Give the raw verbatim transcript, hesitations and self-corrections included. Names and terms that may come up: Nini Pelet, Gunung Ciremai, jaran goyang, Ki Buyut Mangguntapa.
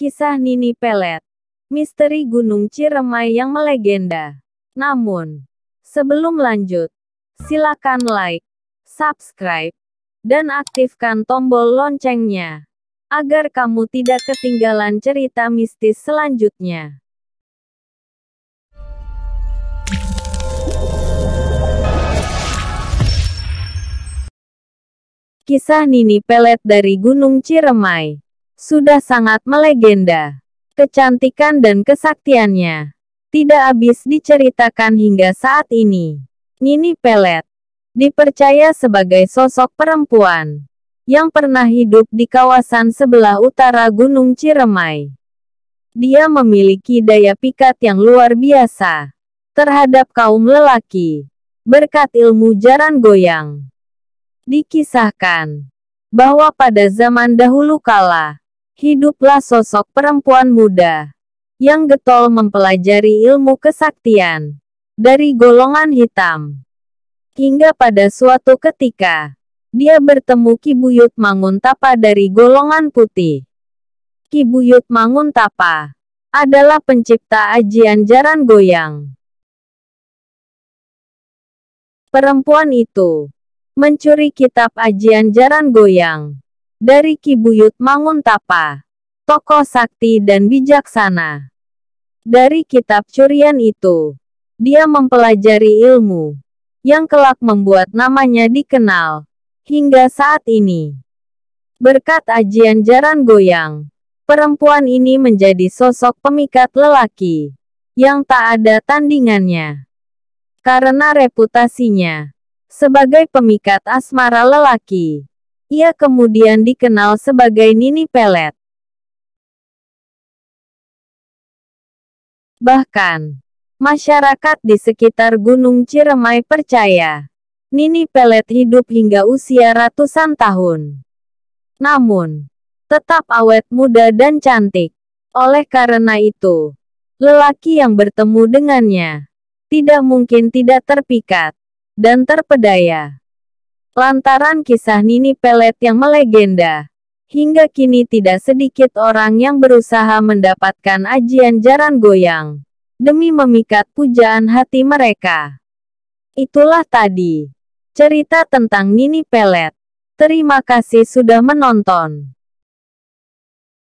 Kisah Nini Pelet, misteri Gunung Ciremai yang melegenda. Namun, sebelum lanjut, silakan like, subscribe, dan aktifkan tombol loncengnya, agar kamu tidak ketinggalan cerita mistis selanjutnya. Kisah Nini Pelet dari Gunung Ciremai sudah sangat melegenda. Kecantikan dan kesaktiannya tidak habis diceritakan hingga saat ini. Nini Pelet dipercaya sebagai sosok perempuan yang pernah hidup di kawasan sebelah utara Gunung Ciremai. Dia memiliki daya pikat yang luar biasa terhadap kaum lelaki berkat ilmu jaran goyang. Dikisahkan bahwa pada zaman dahulu kala, hiduplah sosok perempuan muda yang getol mempelajari ilmu kesaktian dari golongan hitam. Hingga pada suatu ketika, dia bertemu Ki Buyut Mangguntapa dari golongan putih. Ki Buyut Mangguntapa adalah pencipta ajian jaran goyang. Perempuan itu mencuri kitab ajian jaran goyang dari Ki Buyut Mangguntapa, tokoh sakti dan bijaksana. Dari kitab curian itu, dia mempelajari ilmu yang kelak membuat namanya dikenal hingga saat ini. Berkat ajian jaran goyang, perempuan ini menjadi sosok pemikat lelaki yang tak ada tandingannya. Karena reputasinya sebagai pemikat asmara lelaki, ia kemudian dikenal sebagai Nini Pelet. Bahkan, masyarakat di sekitar Gunung Ciremai percaya Nini Pelet hidup hingga usia ratusan tahun. Namun, tetap awet muda dan cantik. Oleh karena itu, lelaki yang bertemu dengannya tidak mungkin tidak terpikat dan terpedaya. Lantaran kisah Nini Pelet yang melegenda, hingga kini tidak sedikit orang yang berusaha mendapatkan ajian jaran goyang demi memikat pujaan hati mereka. Itulah tadi cerita tentang Nini Pelet. Terima kasih sudah menonton.